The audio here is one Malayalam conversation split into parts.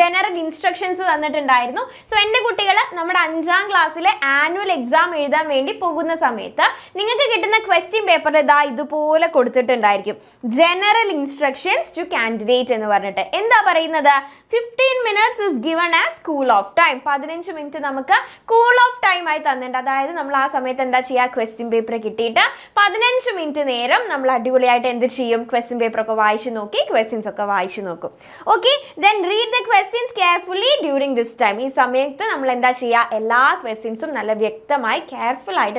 General instructions to candidate. 15 minutes is given as cool off time. 15 minutes cool off time. Question paper. 15 minutes question paper. Okay, then read the questions carefully during this time. This time we questions carefully.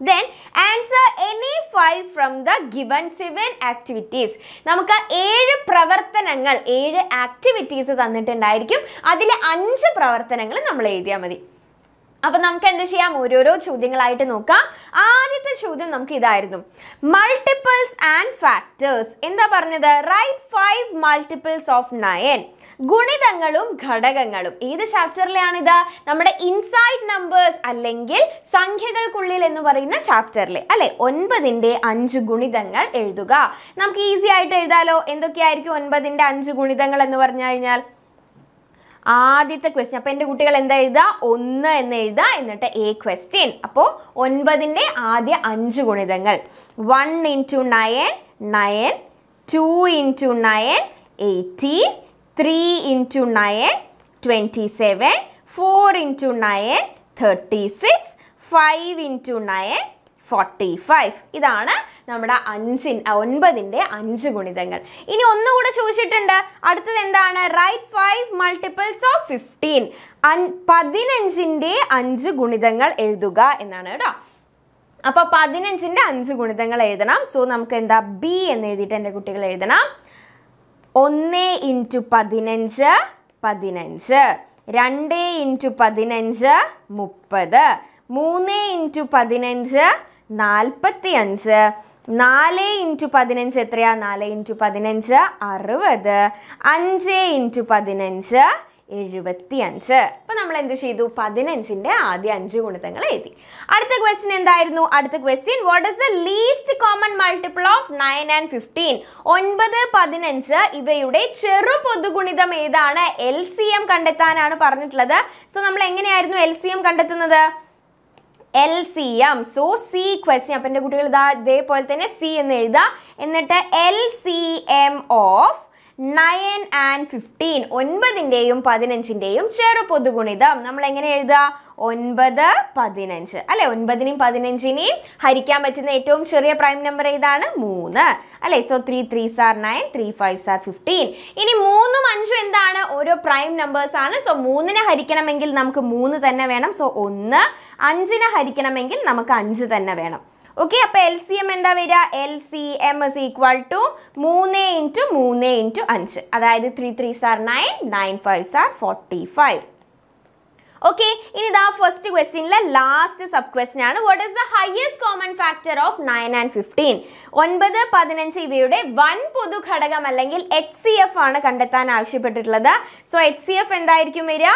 Then answer any 5 from the given 7 activities. We have 7 activities. That is 5 activities. Now, we will see multiples and factors. Write 5 multiples of 9. Gunidangalum, Ghadagangalum. This chapter is inside numbers. Allengil, Sankhyagal kullil ennu parayna chapter. Alle 9inde 5 gunidangal ezhuduka. Namukku easy aayittu ezhudalo. Endokke aayirikkum 9inde 5 gunidangal ennu paranju kayinjal. Aditha question. Appende kuttikal endha ezhudha 1 ennu ezhudha ennitte a question. Appo 9inde aadya 5 gunidangal. 1 into 9 9, 2 into 9 18, 3 into 9 27, 4 into 9 36, 5 into 9 45. Idana നമ്മുടെ 9ന്റെ 5 ഗുണിതങ്ങൾ. ഇനി ഒന്നുകൂടെ ചോദിച്ചിട്ടുണ്ട്. അടുത്തത് എന്താണ്? Write 5 multiples of 15. 15ന്റെ 5 ഗുണിതങ്ങൾ എഴുതുക എന്നാണ് ട്ടോ. അപ്പോൾ 15ന്റെ 5 ഗുണിതങ്ങൾ എഴുതണം. സോ നമുക്ക് എന്താ b എന്ന് എഴുതിയിട്ട് എൻ്റെ കുട്ടികൾ എഴുതണം. 1 * 15 15. 2 * 15 30. 3 * 15 45 4 × 15 എത്രയാ 4 × 15 60 5 × 15 75 അപ്പോൾ നമ്മൾ എന്ത് ചെയ്തു 15ന്റെ ആദ്യ 5 ഗുണിതങ്ങൾ എഴുതി. അടുത്ത ക്വസ്റ്റ്യൻ എന്തായിരുന്നു? അടുത്ത question what is the least common multiple of 9 and 15 9 15 ഇവയുടെ ചെറു പൊതുഗുണിതം ഏതാണ്? LCM കണ്ടെത്താനാണ് പറഞ്ഞിട്ടുള്ളത്. സോ നമ്മൾ എങ്ങനെയായിരുന്നു LCM കണ്ടെത്തുന്നത്? LCM. So, C question. अपने गुटेल दा दे पढ़ते ने C ने इर्दा इन्हेटा LCM of 9 and 15. 9ന്റെയും 15ന്റെയും ചെറുപൊതുഗുണിതം നമ്മൾ എങ്ങനെ എഴുതാ? 9 15. അല്ലേ 9നെയും 15നെയും ഹരിക്കാൻ പറ്റുന്ന ഏറ്റവും ചെറിയ പ്രൈം നമ്പർ ഏതാണ്? 3. അല്ലേ so 3 3s are 9, 3 5s are 15. ഇനി 3 ഉം 5 എന്താണ്? ഓരോ പ്രൈം നമ്പേഴ്സ് ആണ്. സോ 3നെ ഹരിക്കണമെങ്കിൽ നമുക്ക് 3 തന്നെ വേണം. സോ 1. 5നെ ഹരിക്കണമെങ്കിൽ നമുക്ക് 5 തന്നെ വേണം. Okay, so LCM is equal to 3 × 3 × 5. That is 3 3s are 9, 9 5s are 45. Okay, in the first question, last sub-question, what is the highest common factor of 9 and 15? 9 15 ഇവയുടെ 1 പൊതു ഘടകം അല്ലെങ്കിൽ HCF ആണ് കണ്ടെത്താൻ ആവശ്യപ്പെട്ടിട്ടുള്ളത്. സോ HCF എന്തായിരിക്കും വരിക?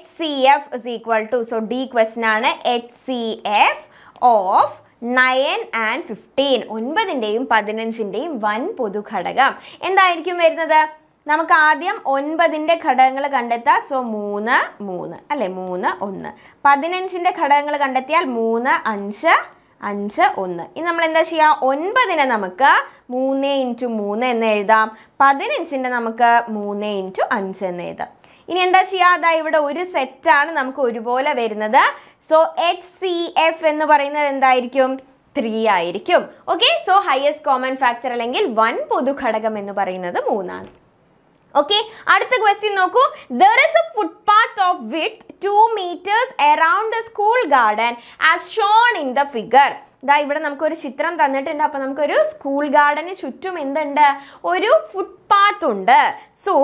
HCF is equal to, so D question ആണ് HCF of 9 and 15. 9ന്റെയും 15ന്റെയും 1 പൊതു ഘടകം എന്തായിരിക്കും വരുന്നത്? നമുക്ക് ആദ്യം 9ന്റെ ഘടകങ്ങൾ കണ്ടെത്താം. സോ 3 3 അല്ലേ 3 1. 15ന്റെ ഘടകങ്ങൾ കണ്ടെത്തിയാൽ 3 5 5 1. ഇനി നമ്മൾ എന്താ ചെയ്യാ? 9നെ നമുക്ക് 3 × 3 എന്ന് എഴുതാം. 15നെ നമുക്ക് 3 × 5 എന്ന് എഴുതാം. ഇനി എന്താ ചെയ്യാ? ദാ ഇവിടെ ഒരു സെറ്റ് ആണ് നമുക്ക് ഒരുപോലെ വരുന്നത്. സോ HCF എന്ന് പറയുന്നത് എന്തായിരിക്കും? 3 ആയിരിക്കും. Okay, so highest common factor അല്ലെങ്കിൽ 1 പൊതു ഘടകം എന്ന് പറയുന്നത് 3 ആണ്. ഓക്കേ, അടുത്ത ക്വസ്റ്റ്യൻ നോക്കൂ. There is a footpath of width 2 meters around the school garden as shown in the figure. ദാ ഇവിടെ നമുക്ക് ഒരു ചിത്രം തന്നിട്ടുണ്ട്. അപ്പോൾ നമുക്ക് ഒരു സ്കൂൾ ഗാർഡന് ചുറ്റും എന്തുണ്ട്? ഒരു ഫുട്പാത്ത് ഉണ്ട്. സോ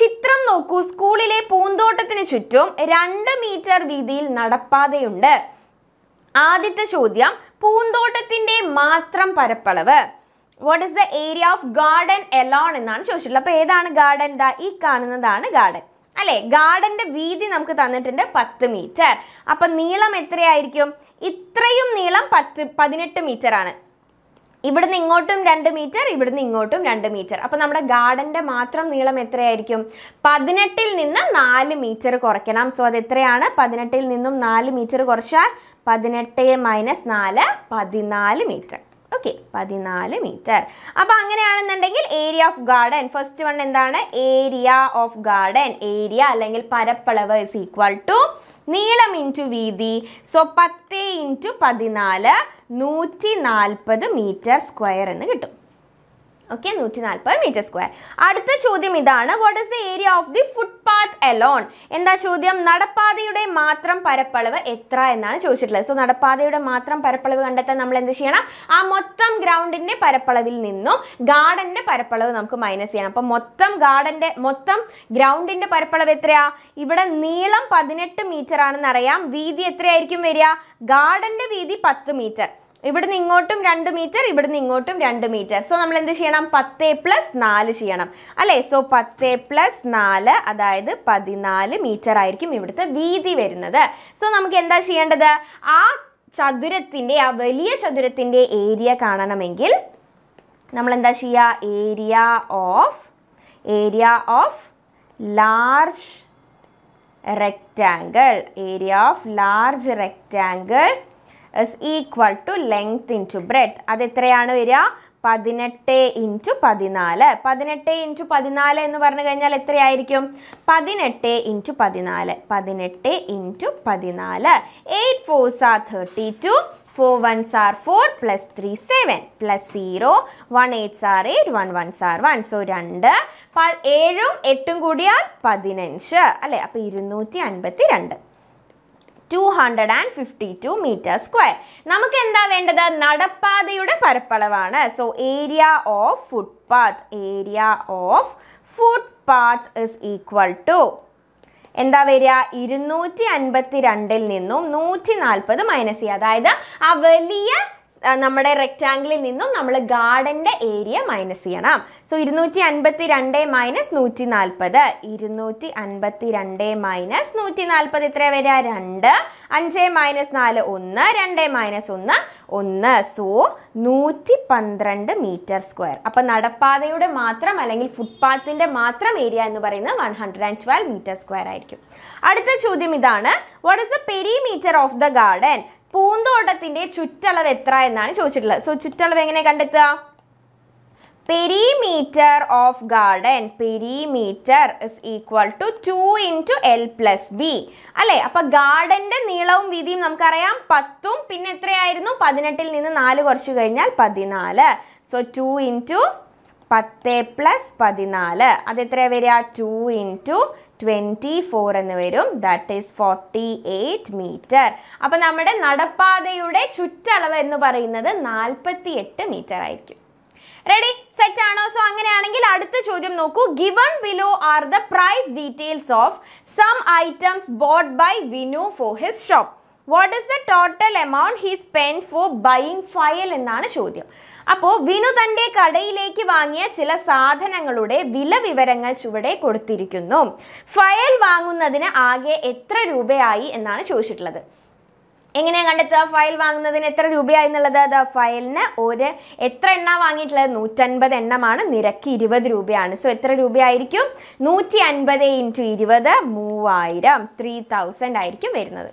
ചിത്രം നോക്കൂ. സ്കൂളിലെ പൂന്തോട്ടത്തിന് ചുറ്റും 2 മീറ്റർ വീതിയിൽ നടപ്പാതയുണ്ട്. Aditha Shodhyam, Poondotathinte Matram Parapalavu. What is the area of garden alone? Edana garden? Da ee kaanunnathana garden. Alle, garden veedhi namukku thannittunde 10 meter. Appo neelam ethrayirikkum? Ithrayum neelam 18 meter aanu. ഇവിടുന്ന് ഇങ്ങോട്ടും 2 മീറ്റർ ഇവിടുന്ന് ഇങ്ങോട്ടും 2 മീറ്റർ അപ്പോൾ നമ്മുടെ ഗാർഡന്റെ മാത്രം നീളം എത്രയായിരിക്കും 18 ൽ നിന്ന് 4 മീറ്റർ കുറയ്ക്കണം സോ അത് എത്രയാണ് 18 ൽ നിന്നും 4 മീറ്റർ കുറച്ചാൽ 18 - 4 14 മീറ്റർ ഓക്കേ 14 മീറ്റർ അപ്പോൾ അങ്ങനെയാണെന്നുണ്ടെങ്കിൽ area of garden first one എന്താണ് ഏരിയ ഓഫ് ഗാർഡൻ ഏരിയ അല്ലെങ്കിൽ പരപ്പളവ് is equal to നീളം into വീതി so 10 into 14 140 meter square ennu kittum. Okay, 140 meter square. Adutha chodyam idana, what is the area of the footpath alone? Endha chodyam nadapathiyude matram parapalavu etra ennanu chodichittulla. So nadapathiyude matram parapalavu kandathan nammal endu cheyanam? Aa mottham groundinte parapalavil ninnum gardeninte parapalavu namukku minus cheyanam. Appo mottham groundinte parapalavu etraya? Ivide neelam 18 meter aanennu ariyam. Veethi etrayirikkum veriya? Gardeninte veethi 10 meter. ഇവിടുന്ന് ഇങ്ങോട്ടും 2 മീറ്റർ ഇവിടുന്ന് ഇങ്ങോട്ടും 2 മീറ്റർ സോ നമ്മൾ എന്ത് ചെയ്യണം 10 + 4 ചെയ്യണം അല്ലേ സോ 10 + 4 അതായത് 14 മീറ്റർ ആയിരിക്കും ഇവിടുത്തെ വീതി വരുന്നത് സോ നമുക്ക് എന്താ ചെയ്യേണ്ടത് ആ ചതുരത്തിന്റെ ആ വലിയ ചതുരത്തിന്റെ ഏരിയ കാണണമെങ്കിൽ നമ്മൾ എന്താ ചെയ്യാ area of large rectangle is equal to length into breadth. That is the 18 into 14. 18 into 14 is the 18 into 14. 18 into 14. 8 4s are 32. 4 1s are 4 plus 3 7 plus 0. 1 8s are 8. 1 1s are 1. So, 2. 7 8 15. 252 meter square. Namakku endha vendada nadapathayude parapalavana. So area of footpath is equal to എന്താ വരിക 252 ൽ നിന്നും 140 മൈനസ് ചെയ്യുക അതായത് ആ വലിയ നമ്മുടെ റെക്റ്റാംഗിളിൽ നിന്നും നമ്മൾ ഗാർഡന്റെ ഏരിയ മൈനസ് ചെയ്യണം സോ 252 - 140 എത്ര വരിക 2 5 - 4 1 2 - 1 1 സോ 112 മീറ്റർ സ്ക്വയർ അപ്പോൾ നടപ്പാതയുടെ മാത്രം അല്ലെങ്കിൽ ഫുട്പാത്തിന്റെ മാത്രം ഏരിയ എന്ന് പറയുന്നത് 112 മീറ്റർ സ്ക്വയർ ആയിരിക്കും അടുത്ത ചോദ്യം ഇതാണ് what is the perimeter of the garden പൂന്തോട്ടത്തിന്റെ ചുറ്റളവ് എത്ര എന്നാണ് ചോദിച്ചിട്ടുള്ളത് സോ ചുറ്റളവ് എങ്ങനെ കണ്ടെത്തുക perimeter of garden perimeter is equal to 2 into L plus B അല്ലേ അപ്പോൾ ഗാർഡന്റെ നീളവും വീതിയും നമുക്കറിയാം 10 ഉം പിന്നെ എത്രയായിരുന്നു 18 ൽ നിന്ന് 4 കുറച്ചു കഴിഞ്ഞാൽ 14 സോ 2 into 10 + 14 അത് എത്രയാ വരിക 2 into 24 എന്ന് വരും that is 48 meter അപ്പോൾ നമ്മുടെ നടപ്പാതയുടെ ചുറ്റളവ് എന്ന് പറയുന്നത് 48 meter ആയിരിക്കും ready set ആണോ സോ അങ്ങനെയാണെങ്കിൽ അടുത്ത ചോദ്യം നോക്കൂ given below are the price details of some items bought by Vinu for his shop what is the total amount he spent for buying file എന്നാണ് ചോദ്യം അപ്പോൾ വിനു തന്റെ കടയിലേക്ക് വാങ്ങിയ ചില സാധനങ്ങളുടെ വില വിവരങ്ങൾ ചുവടെ കൊടുത്തിരിക്കുന്നു ഫയൽ വാങ്ങുന്നതിന് ആകെ എത്ര രൂപയായി എന്നാണ് ചോദിച്ചിട്ടുള്ളത് എങ്ങനെയാണ് കണ്ടെത്തുക ഫയൽ വാങ്ങുന്നതിന് എത്ര രൂപയായി എന്നുള്ളത് ദാ ഫയലിന് ഒരു എത്ര എണ്ണ വാങ്ങിയിട്ടുള്ളത് 150 എണ്ണമാണ് നിരക്ക് 20 രൂപയാണ് സോ എത്ര രൂപയായിരിക്കും 150 × 20 3000 3000 ആയിരിക്കും വരുന്നത്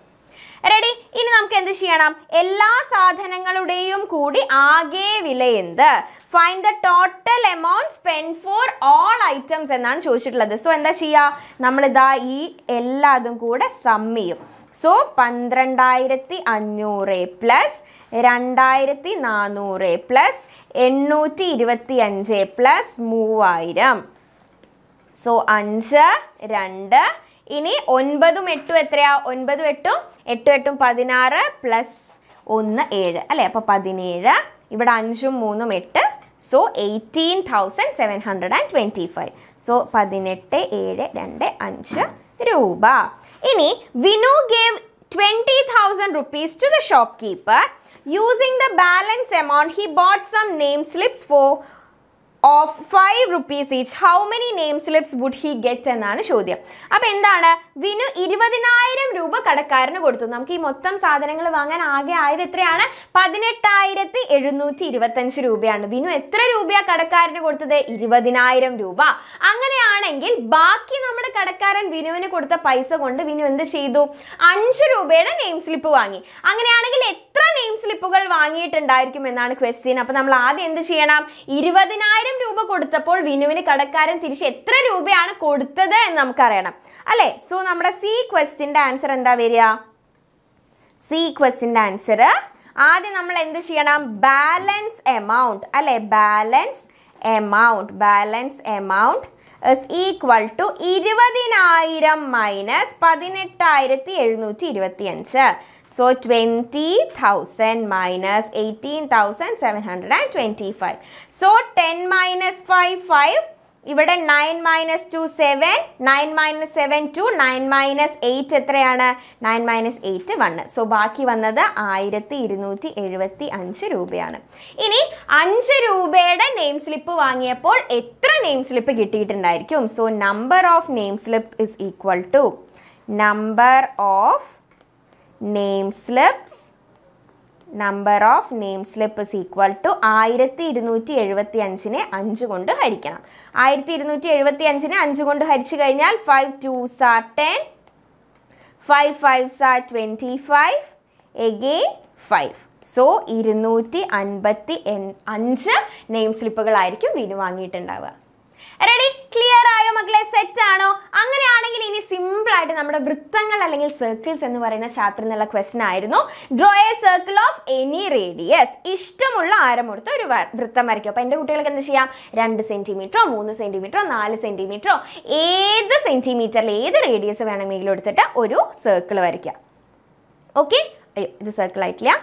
Ready? ഇനി നമുക്ക് എന്ത് ചെയ്യണം എല്ലാ സാധനങ്ങളുടെയും കൂടി ആകെ വില എന്ത് Find the total amount spent for all items എന്നാണ് ചോദിച്ചിട്ടുള്ളത് സോ എന്താ ചെയ്യാ നമ്മൾ ദാ ഈ എല്ലാതും കൂടെ സം ചെയ്യും so 12500 plus 2400 plus 825 plus 3000 so 5 2 ഇനി 9 ഉം 8 എത്രയാ 9 8 8 16 പ്ലസ് 1 7 അല്ലേ അപ്പോൾ 17 ഇവിടെ 5 ഉം 3 ഉം 8 സോ 18725 സോ 18 7 2 5 രൂപ ഇനി Vinu gave 20,000 rupees to the shopkeeper. Using the balance amount, he bought some name slips for of 5 rupees each. How many name slips would he get? That's why we have 20,000 rupees. We have to say that we have to say Ruba Kodutapol, Vinuini Kadakaran Tirish, Etra Rubiana Kodutta and Namkarana. Ale, so number C question the answer and the varia C question the answer. Adi number in the Shianam balance amount. Ale, balance amount is equal to 20,000 minus 18,725. So 20,000 minus 18,725. So 10 minus 5, 5. Even 9 minus 2, 7. 9 minus 7, 2. 9 minus 8, 9 minus 8, 1. So, baki one is 1275 rupees. Ini 5 rupees name slip vaangiyappol etra name slip kittiyittundaayirkum. So, number of name slip is equal to number of name slip is equal to 1275 ne 5 kondu harikanam. 1275 ne 5 kondu harichu kaynal 5 2s are 10, 5 5s are 25, again 5. So 255 name slippugal aayirkum Vinu vaangiyittundaava. Ready? Clear ayo makale, set aano? Anganeyanengil ini simple aayittu nammada vrittangal allengil circles ennu parayna chapter nalla question aayirunnu. Draw a circle of any radius. Ishtamulla aaram oru vrittam varikku. Appo ende kuttikalkku endu cheyyam? 2 cm, 3 cm, 4 cm edu centimeter il edu radius venamengil eduthittu oru circle varikka. Okay? Ayyo idu circle aayilla.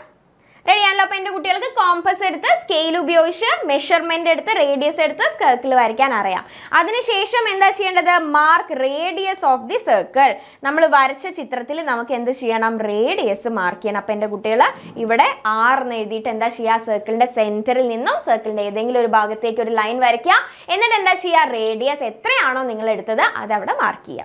Ready? All of you guys have compass, scale, measurement, radius, circle. That's why mark radius of the circle. We mark the radius. Mark the center circle.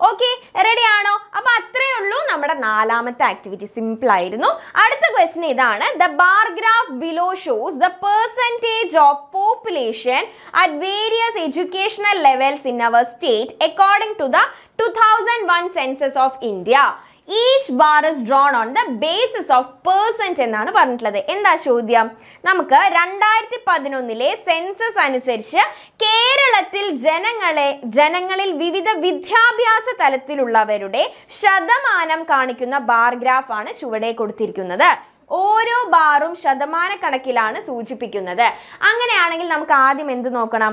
Okay, ready aano? Appo athre ullu nammada naalamathe activity simple aayirunnu. Adutha question idana, the bar graph below shows the percentage of population at various educational levels in our state according to the 2001 census of India. Each bar is drawn on the basis of percent എന്നാണ് പറഞ്ഞിട്ടുള്ളത്. എന്താ ചോദ്യം? നമുക്ക് 2011 സെൻസസ് അനുസരിച്ച് കേരളത്തിൽ ജനങ്ങളിൽ വിവിധ വിദ്യാഭ്യാസ തലത്തിലുള്ളവരുടെ ശതമാനം കാണിക്കുന്ന ബാർ ഗ്രാഫ് ആണ് ചുവടെ കൊടുത്തിരിക്കുന്നത്. ഓരോ ബാറും ശതമാന കണക്കിലാണ് സൂചിപ്പിക്കുന്നത്. അങ്ങനെയാണെങ്കിൽ നമുക്ക് ആദ്യം എന്തു നോക്കണം?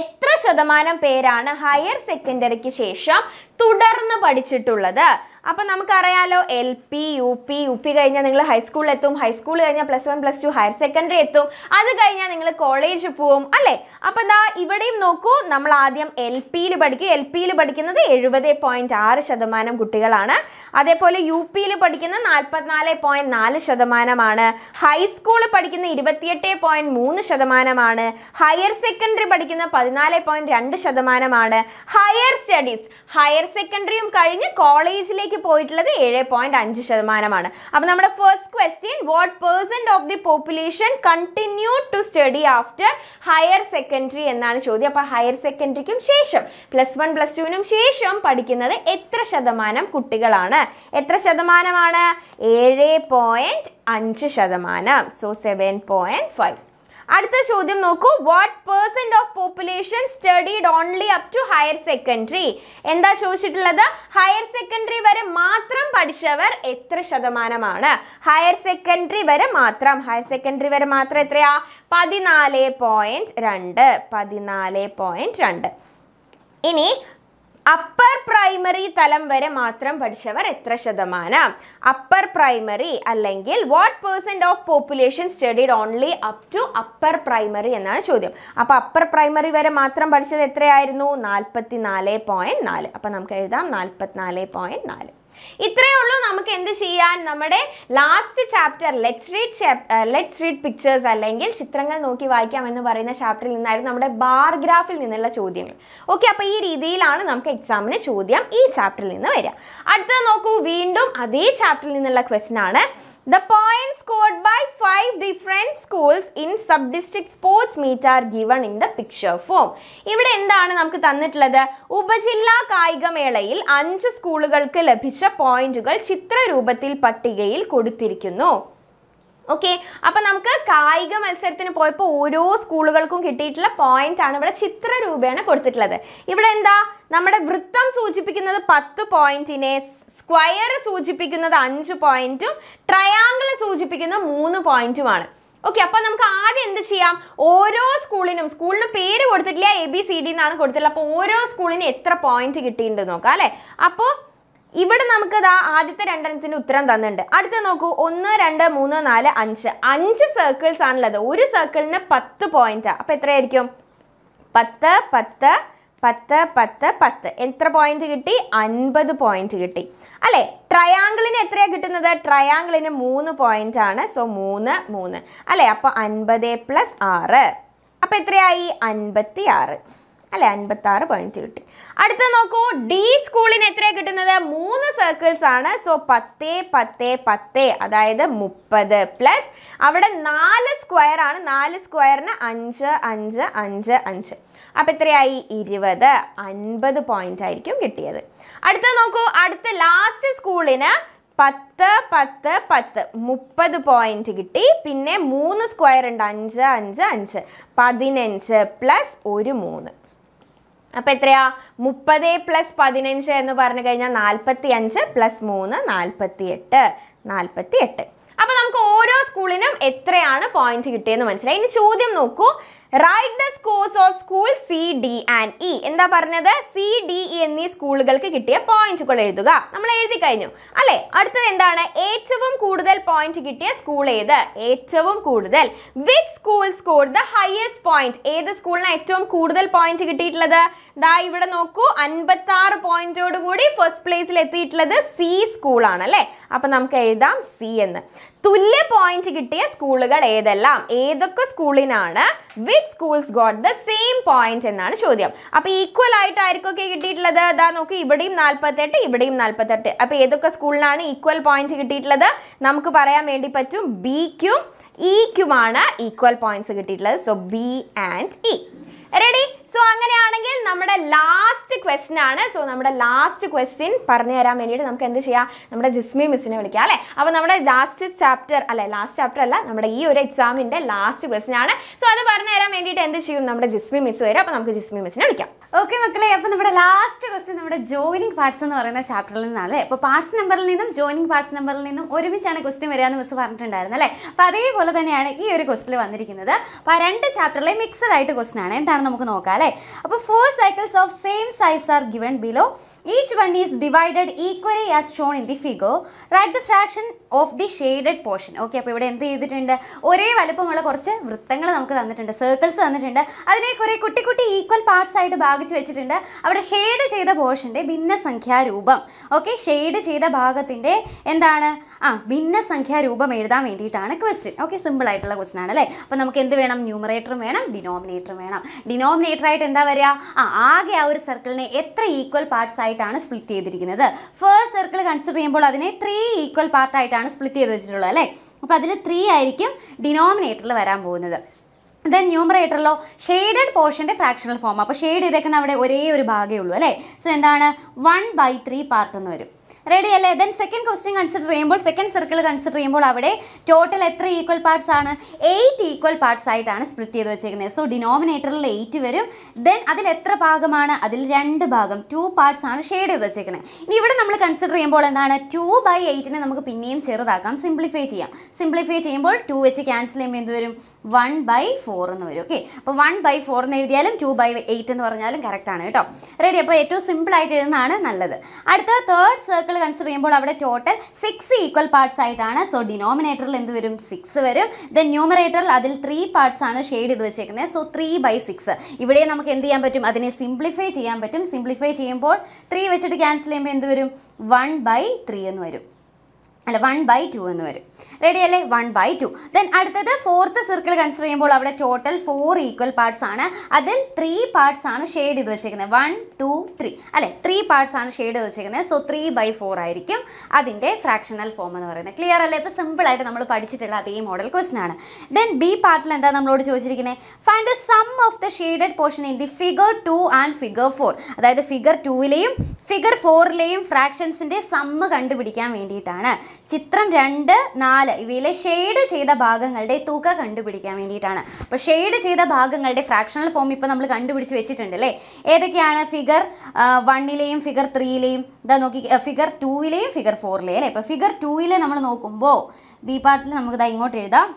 എത്ര ശതമാനം പേരാണ് ഹയർ സെക്കൻഡറിക്ക് ശേഷം തുടർന്ന് പഠിച്ചിട്ടുള്ളത്? അപ്പോൾ നമുക്കറിയാലോ എൽപി യുപി കഴിഞ്ഞാൽ നിങ്ങൾ ഹൈസ്കൂളിൽ എത്തും, ഹൈസ്കൂൾ കഴിഞ്ഞാൽ +1 +2 ഹയർ സെക്കൻഡറി എത്തും, അത് കഴിഞ്ഞാൽ നിങ്ങൾ കോളേജിൽ പോവും, അല്ലേ? അപ്പോൾ ദാ ഇവിടെയും നോക്കൂ, നമ്മൾ ആദ്യം എൽപിയിൽ പഠിക്കും. എൽപിയിൽ പഠിക്കുന്നത് 70.6% കുട്ടികളാണ്. അതേപോലെ യുപിയിൽ പഠിക്കുന്ന 44.4% ആണ്. ഹൈസ്കൂളിൽ പഠിക്കുന്ന 28.3% ആണ്. ഹയർ സെക്കൻഡറി പഠിക്കുന്ന 14.2% ആണ്. ഹയർ സ്റ്റഡീസ് ഹയർ സെക്കൻഡറിയും കഴിഞ്ഞ് കോളേജിലേക്ക് പോയിട്ടുള്ളത് 7.5%. അപ്പോൾ നമ്മുടെ first question, what percent of the population continue to study after higher secondary എന്നാണ് ചോദ്യം. അപ്പോൾ ഹയർ സെക്കൻഡറിക്കും ശേഷം +1 +2നും ശേഷം പഠിക്കുന്നത് എത്ര ശതമാനം കുട്ടികളാണ്? എത്ര ശതമാനമാണ്? 7.5%. സോ 7.5. അടുത്ത ചോദ്യം നോക്കൂ, what percent of population studied only up to higher secondary? എന്താ ചോദിച്ചിട്ടുള്ളത്? ഹയർ സെക്കൻഡറി വരെ മാത്രം പഠിച്ചവർ എത്ര ശതമാനമാണ്? ഹയർ സെക്കൻഡറി വരെ മാത്രം എത്രയാ? 14.2. ഇനി അപ്പർ പ്രൈമറി തലം വരെ മാത്രം പഠിച്ചവർ എത്ര ശതമാനം? അപ്പർ പ്രൈമറി അല്ലെങ്കിൽ what percent of population studied only up to upper primary എന്നാണ് ചോദ്യം. അപ്പോൾ അപ്പർ പ്രൈമറി വരെ മാത്രം പഠിച്ചത് എത്രയായിരുന്നു? 44.4. അപ്പോൾ നമുക്ക് എഴുതാം 44.4. ഇത്രയേയുള്ളൂ നമുക്ക് എന്ത് ചെയ്യാൻ നമ്മുടെ last chapter let's read pictures അല്ലെങ്കിൽ ചിത്രങ്ങൾ നോക്കി വായിക്കാം എന്ന് പറയുന്ന ചാപ്റ്ററിൽ നിന്നായിരുന്നു നമ്മുടെ ബാർ ഗ്രാഫിൽ നിന്നുള്ള ചോദ്യങ്ങൾ. ഓക്കേ അപ്പോൾ ഈ രീതിയിലാണ് നമുക്ക് എക്സാമിന് ചോദ്യം ഈ ചാപ്റ്ററിൽ നിന്ന് വരിക. അടുത്ത നോക്കൂ വീണ്ടും അതേ ചാപ്റ്ററിൽ നിന്നുള്ള ക്വസ്റ്റ്യൻ ആണ്. The points scored by 5 different schools in sub-district sports meet are given in the picture form. ഇവിടെ എന്താണ് നമുക്ക് തന്നിട്ടുള്ളത്? ഉപജില്ലാ കായികമേളയിൽ 5 സ്കൂളുകൾക്ക് ലഭിച്ച പോയിന്റുകൾ ചിത്രരൂപത്തിൽ പട്ടികയിൽ കൊടുത്തിരിക്കുന്നു. ഓക്കെ അപ്പോൾ നമുക്ക് കായിക മത്സരത്തിന് പോയപ്പോൾ ഓരോ സ്കൂളുകൾക്കും കിട്ടിയിട്ടുള്ള പോയിന്റ് ആണ് ഇവിടെ ചിത്രരൂപേണ കൊടുത്തിട്ടുള്ളത്. ഇവിടെ എന്താ നമ്മുടെ വൃത്തം സൂചിപ്പിക്കുന്നത് 10 പോയിന്റിനെ, സ്ക്വയർ സൂചിപ്പിക്കുന്നത് 5 പോയിന്റും ട്രയാങ്കിൾ സൂചിപ്പിക്കുന്ന 3 പോയിന്റുമാണ്. ഓക്കെ അപ്പോൾ നമുക്ക് ആദ്യം എന്ത് ചെയ്യാം? ഓരോ സ്കൂളിന് പേര് കൊടുത്തിട്ടില്ല, ABCD എന്നാണ് കൊടുത്തിട്ടുള്ളത്. അപ്പോൾ ഓരോ സ്കൂളിന് എത്ര പോയിന്റ് കിട്ടിയിട്ടുണ്ടെന്ന് നോക്കാം അല്ലേ. അപ്പോൾ ഇവിടെ നമുക്ക് ഇതാ ആദ്യത്തെ രണ്ടെണ്ണത്തിൻ്റെ ഉത്തരം തന്നിട്ടുണ്ട്. അടുത്ത നോക്കൂ 1 2 3 4 5 5 സർക്കിൾസ് ആണുള്ളത്. ഒരു സർക്കിളിന് 10 പോയിന്റാണ്. അപ്പോൾ എത്രയായിരിക്കും? 10 10 10 10 10. എത്ര പോയിന്റ് കിട്ടി? 50 പോയിന്റ് കിട്ടി അല്ലേ. ട്രയാങ്കിളിന് എത്രയാണ് കിട്ടുന്നത്? ട്രയാങ്കിളിന് 3 പോയിന്റാണ്. സോ 3 3 അല്ലേ. അപ്പോൾ 50 + 6 അപ്പോൾ എത്രയായി? 56 അല്ലെ. 56 പോയിന്റ് കിട്ടി. അടുത്ത നോക്കൂ ഡി സ്കൂളിന് എത്രയാണ് കിട്ടുന്നത്? 3 സർക്കിൾസ് ആണ്. സോ 10 10 10 അതായത് 30 പ്ലസ് അവിടെ 4 സ്ക്വയർ ആണ്. 4 സ്ക്വയറിന് 5 5 5 5 അപ്പോൾ എത്രയായി? 20. 50 പോയിന്റ് ആയിരിക്കും കിട്ടിയത്. അടുത്ത നോക്കൂ അടുത്ത ലാസ്റ്റ് സ്കൂളിന് 10 10 10 30 പോയിന്റ് കിട്ടി. പിന്നെ 3 സ്ക്വയർ ഉണ്ട്. 5 5 5 15 പ്ലസ് 1 3 അപ്പോൾ എത്രയാ? 30 + 15 എന്ന് പറഞ്ഞു കഴിഞ്ഞാൽ 45 + 3 48 48. അപ്പോൾ നമുക്ക് ഓരോ സ്കൂളിനും എത്രയാണ് പോയിന്റ് കിട്ടിയെന്ന് മനസ്സിലായി. ഇനി ചോദ്യം നോക്കൂ. Write the scores of school C D and E. എന്താ പറഞ്ഞത്? C D E എന്നീ സ്കൂളുകൾക്ക് കിട്ടിയ പോയിന്റുകൾ എഴുതുക. നമ്മൾ എഴുതി കഴിഞ്ഞു അല്ലേ. അടുത്തത് എന്താണ്? ഏറ്റവും കൂടുതൽ പോയിന്റ് കിട്ടിയ സ്കൂൾ ഏത്? ഏറ്റവും കൂടുതൽ which school score the highest point? ഏത് സ്കൂളിനാണ് ഏറ്റവും കൂടുതൽ പോയിന്റ് കിട്ടിയിട്ടുള്ളത്? ദാ ഇവിടെ നോക്കൂ 56 പോയിന്റോട് കൂടി ഫസ്റ്റ് പ്ലേസിൽ എത്തിയിട്ടുള്ളത് C സ്കൂളാണ് അല്ലേ. അപ്പം നമുക്ക് എഴുതാം C എന്ന്. തുല്യ പോയിന്റ് കിട്ടിയ സ്കൂളുകൾ ഏതെല്ലാം? ഏതൊക്കെ സ്കൂളിനാണ് which schools got the same point എന്നാണ് ചോദ്യം. അപ്പോൾ ഈക്വൽ ആയിട്ടായിരിക്കൊക്കെ കിട്ടിയിട്ടുള്ളത്? അതാ നോക്കി ഇവിടെയും 48 ഇവിടെയും 48. അപ്പോൾ ഏതൊക്കെ സ്കൂളിനാണ് ഈക്വൽ പോയിന്റ് കിട്ടിയിട്ടുള്ളത്? നമുക്ക് പറയാൻ വേണ്ടി പറ്റും ബിക്കും ഇക്കുമാണ് ഈക്വൽ പോയിന്റ്സ് കിട്ടിയിട്ടുള്ളത്. So B and E. Ready? So അങ്ങനെയാണെങ്കിൽ നമ്മുടെ ലാസ്റ്റ് ക്വസ്റ്റ്യൻ ആണ്. സോ നമ്മുടെ ലാസ്റ്റ് ക്വസ്റ്റ്യൻ പറഞ്ഞു തരാൻ വേണ്ടിയിട്ട് നമുക്ക് എന്ത് ചെയ്യാം? നമ്മുടെ ജിസ്മി മിസ്സിനെ വിളിക്കാം അല്ലേ. അപ്പോൾ നമ്മുടെ ലാസ്റ്റ് ചാപ്റ്റർ അല്ല നമ്മുടെ ഈ ഒരു എക്സാമിൻ്റെ ലാസ്റ്റ് ക്വസ്റ്റ്യൻ ആണ്. സോ അത് പറഞ്ഞു തരാൻ വേണ്ടിയിട്ട് എന്ത് ചെയ്യും? നമ്മുടെ ജിസ്മി മിസ് വരും. അപ്പോൾ നമുക്ക് ജിസ്മി മിസ്സിനെ വിളിക്കാം. ഓക്കെ മക്കളെ, അപ്പോൾ നമ്മുടെ ലാസ്റ്റ് ക്വസ്റ്റ്യൻ നമ്മുടെ ജോയിനിങ് പാർട്സ് എന്ന് പറയുന്ന ചാപ്റ്ററിൽ നിന്നാണ് അല്ലേ. അപ്പോൾ പാർട്സ് നമ്പറിൽ നിന്നും ജോയിനിങ് പാർട്സ് നമ്പറിൽ നിന്നും ഒരുമിച്ചാണ് ക്വസ്റ്റ്യൻ വരിക എന്ന് മിസ് പറഞ്ഞിട്ടുണ്ടായിരുന്നു അല്ലേ. അപ്പോൾ അതേപോലെ തന്നെയാണ് ഈ ഒരു ക്വസ്റ്റിൽ വന്നിരിക്കുന്നത്. അപ്പോൾ ആ രണ്ട് ചാപ്റ്ററിലെ മിക്സഡ് ആയിട്ട് ക്വസ്റ്റ്യൻ ആണ്. എന്താണ് നമുക്ക് നോക്കാം അല്ലേ. അപ്പോൾ 4 circles of same size are given below. Each one is divided equally as shown in the figure. Write the fraction of the shaded portion. Okay അപ്പോൾ ഇവിടെ എന്ത് ചെയ്തിട്ടുണ്ട്? ഒരേ വലുപ്പമുള്ള കുറച്ച് വൃത്തങ്ങൾ നമുക്ക് തന്നിട്ടുണ്ട്, സർക്കിൾസ് തന്നിട്ടുണ്ട്. അതിനെ കുറേ കുട്ടി കുട്ടി ഈക്വൽ പാർട്സ് ആയിട്ട് ഭാഗിച്ച് വെച്ചിട്ടുണ്ട്. അവിടെ ഷെയ്ഡ് ചെയ്ത പോർഷൻ്റെ ഭിന്നസംഖ്യാരൂപം. ഓക്കെ ഷെയ്ഡ് ചെയ്ത ഭാഗത്തിൻ്റെ എന്താണ് ഭിന്നസംഖ്യാരൂപം എഴുതാൻ വേണ്ടിയിട്ടാണ് ക്വസ്റ്റ്യൻ. ഓക്കെ സിമ്പിളായിട്ടുള്ള ക്വസ്റ്റ്യൻ ആണ് അല്ലേ. അപ്പോൾ നമുക്ക് എന്ത് വേണം? ന്യൂമറേറ്ററും വേണം ഡിനോമിനേറ്ററും വേണം. ഡിനോമിനേറ്ററായിട്ട് എന്താ വരിക? ആകെ ആ ഒരു സർക്കിളിനെ എത്ര ഈക്വൽ പാർട്സ് ആയിട്ടാണ് സ്പ്ലിറ്റ് ചെയ്തിരിക്കുന്നത്? ഫസ്റ്റ് സർക്കിൾ കൺസിഡർ ചെയ്യുമ്പോൾ അതിനെ 3 ഈക്വൽ പാർട്ടായിട്ടാണ് സ്പ്ലിറ്റ് ചെയ്ത് വെച്ചിട്ടുള്ളത് അല്ലേ. അപ്പോൾ അതിൽ 3 ആയിരിക്കും ഡിനോമിനേറ്ററിൽ വരാൻ പോകുന്നത്. ദെൻ ന്യൂമറേറ്ററിലോ ഷെയ്ഡഡ് പോർഷൻ്റെ ഫ്രാക്ഷണൽ ഫോം. അപ്പോൾ ഷെയ്ഡ് ചെയ്തേക്കുന്ന അവിടെ ഒരേ ഒരു ഭാഗമേ ഉള്ളൂ അല്ലേ. സോ എന്താണ്? 1/3 പാർട്ട് എന്ന് വരും. റെഡി അല്ലേ. ദെൻ സെക്കൻഡ് ക്വസ്റ്റ്യൻ കൺസിഡർ ചെയ്യുമ്പോൾ സെക്കൻഡ് സർക്കിൾ കൺസിഡർ ചെയ്യുമ്പോൾ അവിടെ ടോട്ടൽ എത്ര ഈക്വൽ പാർട്സ് ആണ്? 8 ഈക്വൽ പാർട്സ് ആയിട്ടാണ് സ്പ്ലിറ്റ് ചെയ്ത് വെച്ചേക്കുന്നത്. സോ ഡിനോമിനേറ്ററിൽ 8 വരും. ദെൻ അതിൽ എത്ര ഭാഗമാണ്? അതിൽ 2 ഭാഗം 2 പാർട്സ് ആണ് ഷെയ്ഡ് ചെയ്ത് വെച്ചേക്കുന്നത്. ഇനി ഇവിടെ നമ്മൾ കൺസിഡർ ചെയ്യുമ്പോൾ എന്താണ്? 2/8 നമുക്ക് പിന്നെയും ചെറുതാക്കാം, സിംപ്ലിഫൈ ചെയ്യാം. സിംപ്ലിഫൈ ചെയ്യുമ്പോൾ 2 വെച്ച് ക്യാൻസൽ ചെയ്യുമ്പോൾ എന്ത് വരും? 1/4 എന്ന് വരും. ഓക്കെ അപ്പോൾ 1/4 എന്ന് എഴുതിയാലും 2/8 എന്ന് പറഞ്ഞാലും കറക്റ്റാണ് കേട്ടോ. റെഡി. അപ്പോൾ ഏറ്റവും സിമ്പിളായിട്ട് എഴുതുന്നതാണ് നല്ലത്. അടുത്ത third circle consider the total 6 equal parts. So denominator is 6. Then numerator is 3 parts. So 3 by 6. If we simplify, 3 will cancel 1 by 3. 1 by 2 ready 1 by 2 then add the fourth circle consider total 4 equal parts adil 3 parts aanu shade 1 2 3 3 parts aanu shade so 3 by 4 aayirikkum adinte fractional form clear alle simple aayittu nammal padichittulla adey model question aanu then b part la endha nammalodu choichirikkune find the sum of the shaded portion in the figure 2 and figure 4 adayithu figure 2 leyum figure 4 leyum fractions inde sum kandupidikkan vendittana Chitram 2, 4. We shade the Bagangalde, Tuka Kandubidicaminitana. But shade say the Bagangalde fractional form Ipanam Kandubidic Vechitandelay. Edakana figure 1 lame, figure 3 lame, the figure 2 lame, figure 4 lame. Figure 2 lame, Namanokumbo. B part Namuda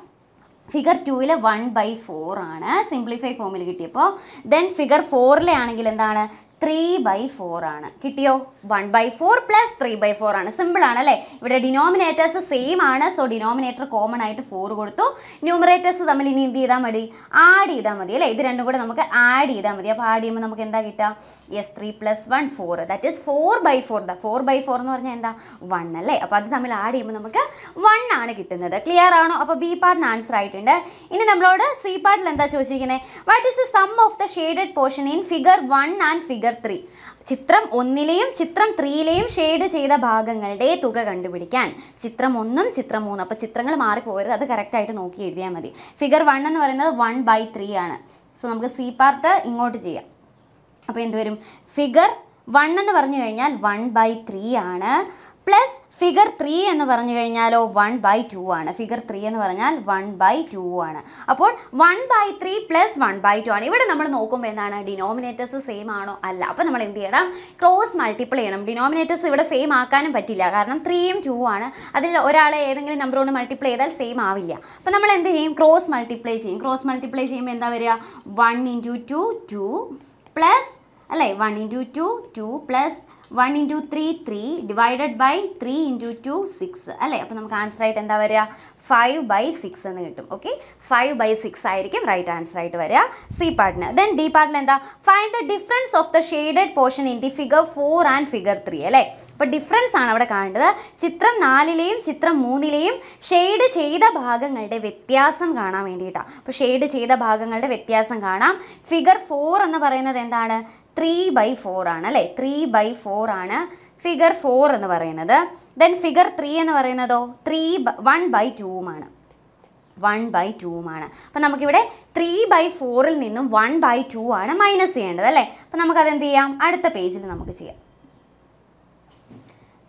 figure 2 is 1 by 4 ana. Simplify formula. Then figure 4 le anagilandana. 3 by 4 ആണ് കിട്ടിയോ 1 by 4 plus 3 by 4 ആണ് സിമ്പിൾ ആണല്ലേ ഇവിടെ ഡിനോമിനേറ്റേഴ്സ് സെയിം ആണ് സോ ഡിനോമിനേറ്റർ കോമൺ ആയിട്ട് 4 കൊടുത്തു ന്യൂമറേറ്റേഴ്സ് നമ്മൾ ഇനി എന്ത് ചെയ്താൽ മതി ആഡ് ചെയ്താൽ മതി അല്ലേ ഇത് രണ്ടും കൂടി നമുക്ക് ആഡ് ചെയ്താൽ മതി അപ്പോൾ ആഡ് ചെയ്യുമ്പോൾ നമുക്ക് എന്താ കിട്ടാ yes 3 + 1 4 that is 4 by 4 ദാ 4 by 4 എന്ന് പറഞ്ഞാൽ എന്താ 1 അല്ലേ അപ്പോൾ അത് നമ്മൾ ആഡ് ചെയ്യുമ്പോൾ നമുക്ക് 1 ആണ് കിട്ടുന്നത് ക്ലിയർ ആണോ അപ്പോൾ ബി പാർട്ടിന് ആൻസർ ആയിട്ടുണ്ട് ഇനി നമ്മളോട് സി പാർട്ടിൽ എന്താ ചോദിച്ചിരിക്കുന്നത് what is the sum of the shaded portion in figure 1 and figure 3 Chitram 1 layum, Chitram 3 layum, shade cheyda bhagangalude thuka kandupidikkan. Chitram 1 Chitram 3 appo chitrangal maari poyirad adu correct aayittu nokki ezhudiyal madi. Figure 1 ennu parayunnathu 1 by 3 aanu. So namukku C part ingotu cheyya. Appo endu varum figure 1 ennu paranju kayinjal 1 by 3 aanu plus figure 3 ennu paranju kayinjalo 1 by 2 aanu figure 3 ennu paranjal 1 by 2 aanu appol 1 by 3 plus 1 by 2 aanu ivide nammal nokkumbo endana denominators same aano alla appo nammal endu cheyanam cross multiply cheyanam denominators ivide same aakanum pattilla kaaranam 3 um 2 aanu adil orale edengil number one multiply edal same aavilla appo nammal endu cheyum cross multiply cheyumbo endha varya 1 into 2 2 plus alle 1 into 2 2 plus 1 into 3, 3 divided by 3 into 2, 6. Allay, so, we answer right and 5 by 6. Okay, 5 by 6 right answer right. C part. Then D part find the difference of the shaded portion in the figure 4 and figure 3. Allay, but difference is the Chitram 4 Chitram 3 shade cheyda bhagangalude vyathyasam kaanam vendita. But shade cheyda bhagangalude vyathyasam kaanam. Figure 4 ennu parayunnathu endana 3 by 4 ആണ് അല്ലേ 3 by 4 ആണ് ഫിഗർ 4 എന്ന് പറയുന്നത് then ഫിഗർ 3 എന്ന് പറയുന്നതോ 1 by 2 ആണ് 1 by 2 ആണ് അപ്പോൾ നമുക്ക് ഇവിടെ 3 by 4 ൽ നിന്നും 1 by 2 ആണ് മൈനസ് ചെയ്യേണ്ടത് അല്ലേ അപ്പോൾ നമുക്ക് അത് എന്ത് ചെയ്യാം അടുത്ത പേജിൽ നമുക്ക് ചെയ്യാം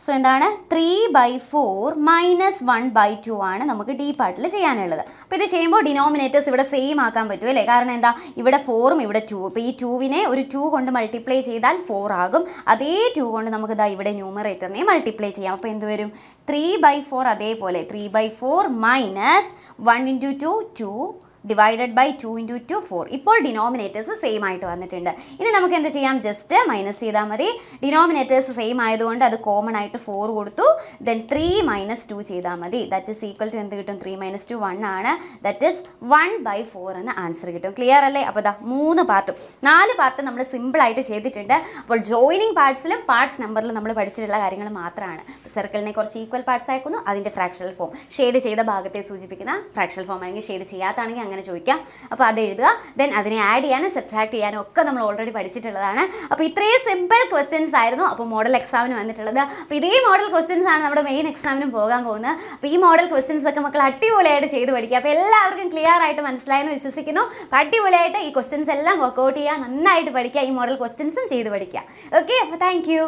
So, 3 by 4 minus 1 by 2 ആണ് നമുക്ക് D പാർട്ടിൽ ചെയ്യാനുള്ളത്. അപ്പോൾ ഇത് ചെയ്യുമ്പോൾ ഡിനോമിനേറ്റേഴ്സ് ഇവിടെ സെയിം ആക്കാൻ പറ്റും അല്ലേ? കാരണം എന്താ ഇവിടെ 4 ഉം ഇവിടെ 2 ഉം. അപ്പോൾ ഈ 2 നെ ഒരു 2 കൊണ്ട് മൾട്ടിപ്ലൈ ചെയ്താൽ 4 ആകും. അതേ 2 കൊണ്ട് നമുക്ക് ദാ ഇവിടെ ന്യൂമറേറ്ററിനെ മൾട്ടിപ്ലൈ ചെയ്യാം. അപ്പോൾ എന്ത് വരും? 3 by 4 അതേപോലെ 3 by 4 minus 1 into 2 2 divided by 2 into 2 4 इप्पोल denominators same आयतो आन्नेटेंड इने नमक एंदे चेयाम just minus चेदा मरी denominators same आयतो अंडा अद common आयतो 4 उड़तो then 3 minus 2 चेदा मरी that is equal to एंदे गिटों 3 minus 2 1 आणा that is 1 by 4 Anna answer गिटों clear अल्ले अपदा 3 part 4 part नम्मले simple आयतो चेदिटेंड अप्पोल joining parts ले parts number ले नम्मले पढ़िचिट्टुल्ल कार्यंगल मात्रम आण circle ने कुछ equal parts आयिक्कुन्नु अदिन्टे fractional form shade चेय्ത ഭാഗത്തെ സൂചിപ്പിക്കുന്ന fractional form ആയെങ്കിൽ shade ചെയ്യാത്തതാണെങ്കിൽ ചോദിക്കാം അപ്പോൾ അത് എഴുതുക then അതിനെ ആഡ് ചെയ്യാനും സബ്ട്രാക്ട് ചെയ്യാനും ഒക്കെ നമ്മൾ ഓൾറെഡി പഠിച്ചിട്ടുള്ളതാണ് അപ്പോൾ ഇത്രയും സിമ്പിൾ ക്വസ്റ്റ്യൻസ് ആയിരുന്നു അപ്പോൾ മോഡൽ എക്സാമിന് വന്നിട്ടുള്ളത് അപ്പോൾ ഇതേ മോഡൽ ക്വസ്റ്റ്യൻസ് ആണ് നമ്മുടെ മെയിൻ എക്സാമിനും പോകാൻ പോകുന്നത് അപ്പോൾ ഈ മോഡൽ ക്വസ്റ്റ്യൻസ് ഒക്കെ മക്കൾ അടിപൊളിയായിട്ട് ചെയ്തു പഠിക്കുക അപ്പോൾ എല്ലാവർക്കും ക്ലിയർ ആയിട്ട് മനസ്സിലായെന്ന് വിശ്വസിക്കുന്നു അടിപൊളിയായിട്ട് ഈ ക്വസ്റ്റ്യൻസ് എല്ലാം വർക്ക്ഔട്ട് ചെയ്യുക നന്നായിട്ട് പഠിക്കുക ഈ മോഡൽ ക്വസ്റ്റ്യൻസും ചെയ്തു പഠിക്കുക ഓക്കേ അപ്പോൾ താങ്ക്യൂ